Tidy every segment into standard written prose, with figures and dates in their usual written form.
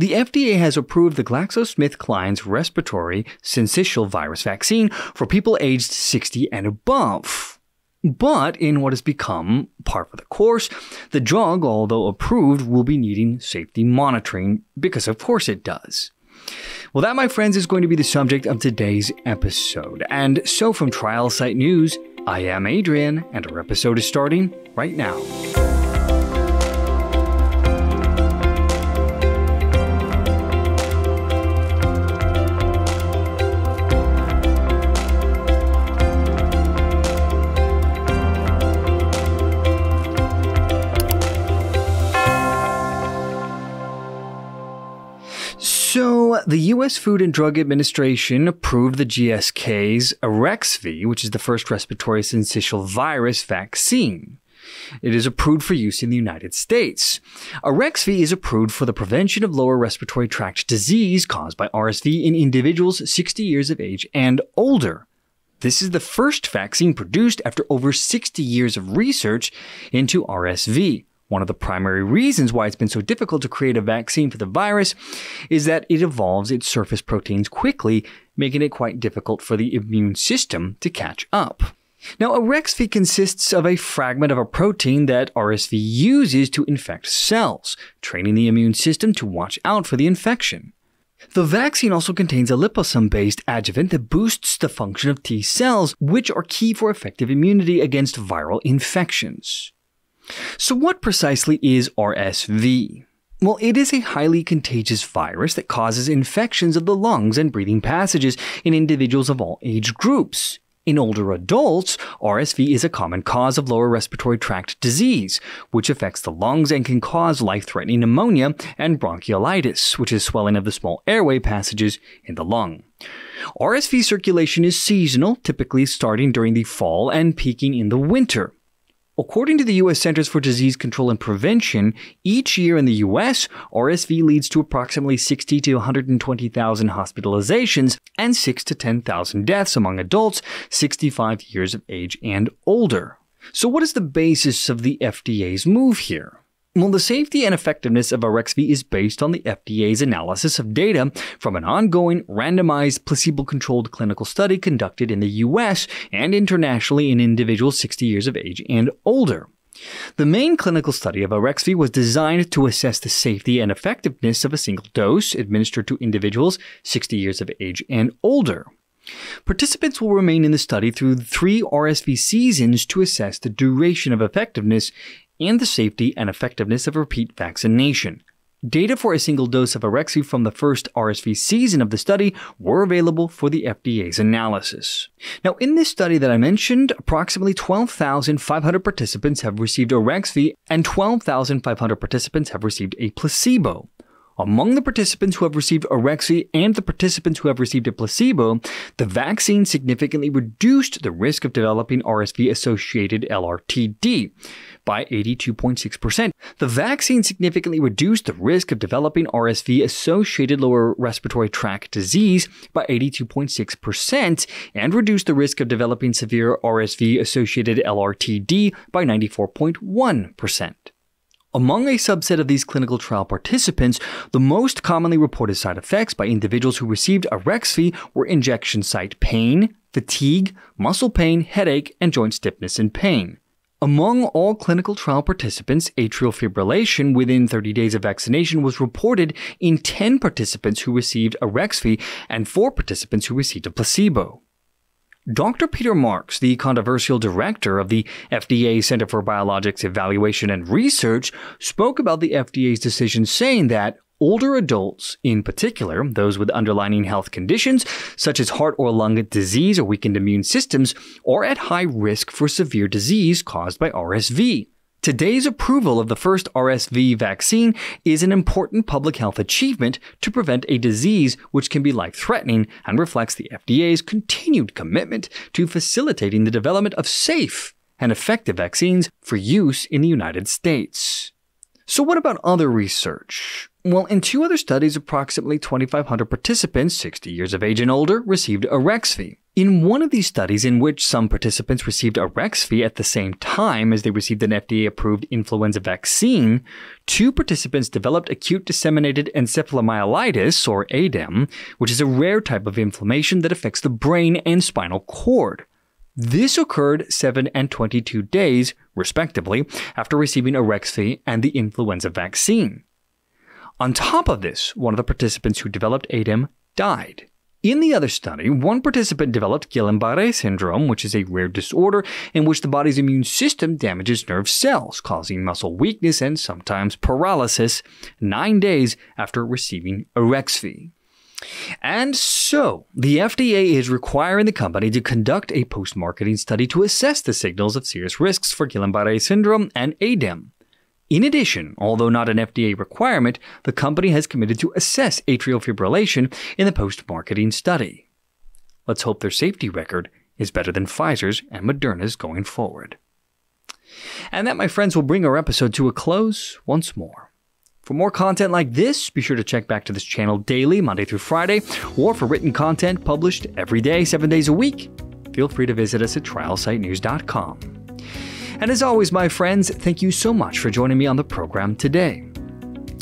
The FDA has approved the GlaxoSmithKline's respiratory syncytial virus vaccine for people aged 60 and above. But in what has become par for the course, the drug, although approved, will be needing safety monitoring, because of course it does. Well, that, my friends, is going to be the subject of today's episode. And so from TrialSite News, I am Adrian, and our episode is starting right now. So, the U.S. Food and Drug Administration approved the GSK's Arexvy, which is the first respiratory syncytial virus vaccine. It is approved for use in the United States. Arexvy is approved for the prevention of lower respiratory tract disease caused by RSV in individuals 60 years of age and older. This is the first vaccine produced after over 60 years of research into RSV. One of the primary reasons why it's been so difficult to create a vaccine for the virus is that it evolves its surface proteins quickly, making it quite difficult for the immune system to catch up. Now, Arexvy consists of a fragment of a protein that RSV uses to infect cells, training the immune system to watch out for the infection. The vaccine also contains a liposome-based adjuvant that boosts the function of T cells, which are key for effective immunity against viral infections. So what precisely is RSV? Well, it is a highly contagious virus that causes infections of the lungs and breathing passages in individuals of all age groups. In older adults, RSV is a common cause of lower respiratory tract disease, which affects the lungs and can cause life-threatening pneumonia and bronchiolitis, which is swelling of the small airway passages in the lung. RSV circulation is seasonal, typically starting during the fall and peaking in the winter. According to the U.S. Centers for Disease Control and Prevention, each year in the U.S., RSV leads to approximately 60 to 120,000 hospitalizations and 6 to 10,000 deaths among adults 65 years of age and older. So what is the basis of the FDA's move here? Well, the safety and effectiveness of Arexvy is based on the FDA's analysis of data from an ongoing, randomized, placebo-controlled clinical study conducted in the U.S. and internationally in individuals 60 years of age and older. The main clinical study of Arexvy was designed to assess the safety and effectiveness of a single dose administered to individuals 60 years of age and older. Participants will remain in the study through 3 RSV seasons to assess the duration of effectiveness and the safety and effectiveness of repeat vaccination. Data for a single dose of Arexvy from the first RSV season of the study were available for the FDA's analysis. Now, in this study that I mentioned, approximately 12,500 participants have received Arexvy and 12,500 participants have received a placebo. Among the participants who have received Arexvy and the participants who have received a placebo, the vaccine significantly reduced the risk of developing RSV-associated LRTD by 82.6%. The vaccine significantly reduced the risk of developing RSV-associated lower respiratory tract disease by 82.6% and reduced the risk of developing severe RSV-associated LRTD by 94.1%. Among a subset of these clinical trial participants, the most commonly reported side effects by individuals who received Arexvy were injection site pain, fatigue, muscle pain, headache, and joint stiffness and pain. Among all clinical trial participants, atrial fibrillation within 30 days of vaccination was reported in 10 participants who received Arexvy and 4 participants who received a placebo. Dr. Peter Marks, the controversial director of the FDA Center for Biologics Evaluation and Research, spoke about the FDA's decision saying that older adults, in particular those with underlying health conditions such as heart or lung disease or weakened immune systems, are at high risk for severe disease caused by RSV. Today's approval of the first RSV vaccine is an important public health achievement to prevent a disease which can be life-threatening and reflects the FDA's continued commitment to facilitating the development of safe and effective vaccines for use in the United States. So what about other research? Well, in 2 other studies, approximately 2,500 participants 60 years of age and older received Arexvy. In one of these studies in which some participants received Arexvy at the same time as they received an FDA-approved influenza vaccine, two participants developed acute disseminated encephalomyelitis, or ADEM, which is a rare type of inflammation that affects the brain and spinal cord. This occurred 7 and 22 days, respectively, after receiving Arexvy and the influenza vaccine. On top of this, one of the participants who developed ADEM died. In the other study, one participant developed Guillain-Barré syndrome, which is a rare disorder in which the body's immune system damages nerve cells, causing muscle weakness and sometimes paralysis 9 days after receiving Arexvy. And so, the FDA is requiring the company to conduct a post-marketing study to assess the signals of serious risks for Guillain-Barré syndrome and ADEM. In addition, although not an FDA requirement, the company has committed to assess atrial fibrillation in the post-marketing study. Let's hope their safety record is better than Pfizer's and Moderna's going forward. And that, my friends, will bring our episode to a close once more. For more content like this, be sure to check back to this channel daily, Monday through Friday, or for written content published every day, 7 days a week, feel free to visit us at TrialSiteNews.com. And as always, my friends, thank you so much for joining me on the program today.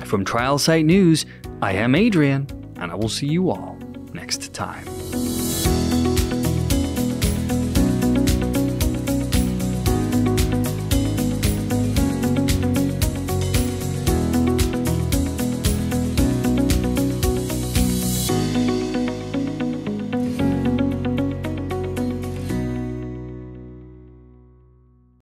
From TrialSite News, I am Adrian, and I will see you all next time.